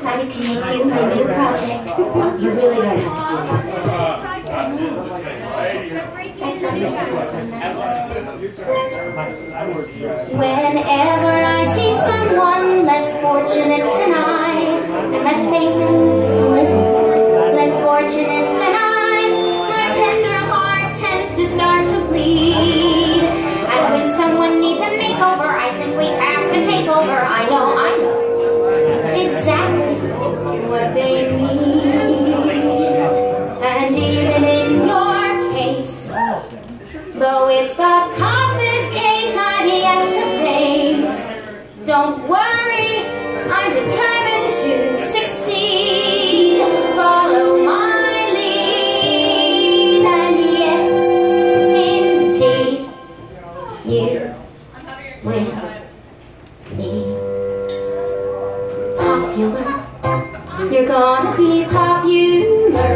Decided to make you my new project. You really don't have to do that. That's what makes us so nice. Whenever I see someone less fortunate than I, and let's face it, who isn't less fortunate than I, my tender heart tends to start to bleed. And when someone needs a makeover, I simply have to take over. I know. Exactly what they need. And even in your case, though it's the toughest case I've yet to face, don't worry, I'm determined to succeed. Follow my lead, and yes, indeed, you will be. You're gonna be popular.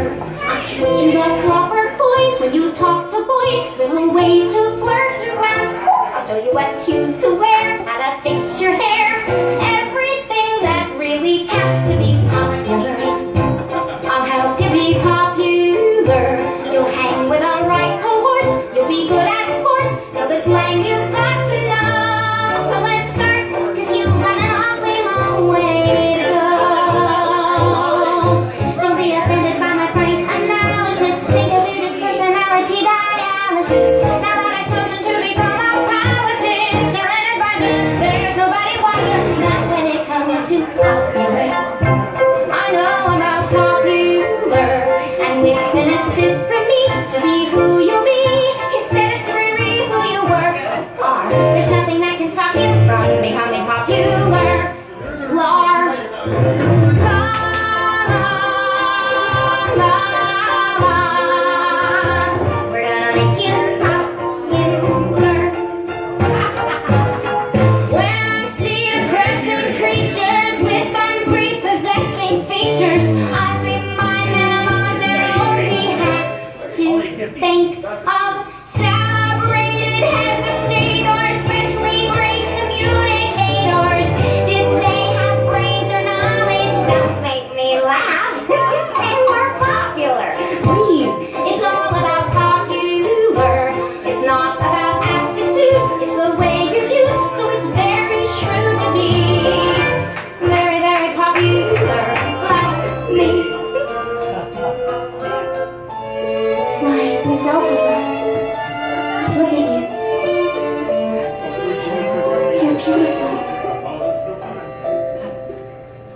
But you got proper voice when you talk to boys. Little ways to flirt your grounds. I'll show you what shoes to wear, how to fix your hair. Everything that really counts to be popular. I'll help you be popular. You'll hang with our right cohorts. You'll be good at sports. Know the slang you've got to know. So let's start, 'cause you've got an awfully long way.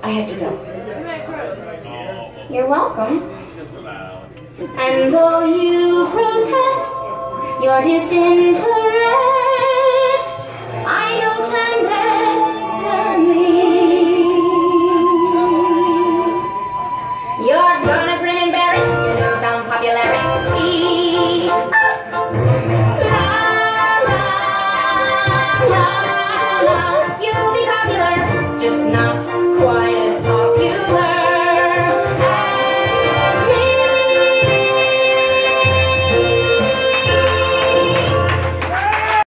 I have to go. You're welcome. And though you protest your disinterest, I know clandestiny you're gonna grin and bear it. You know some popularity. La la la la. You'll be popular, just not quite as popular.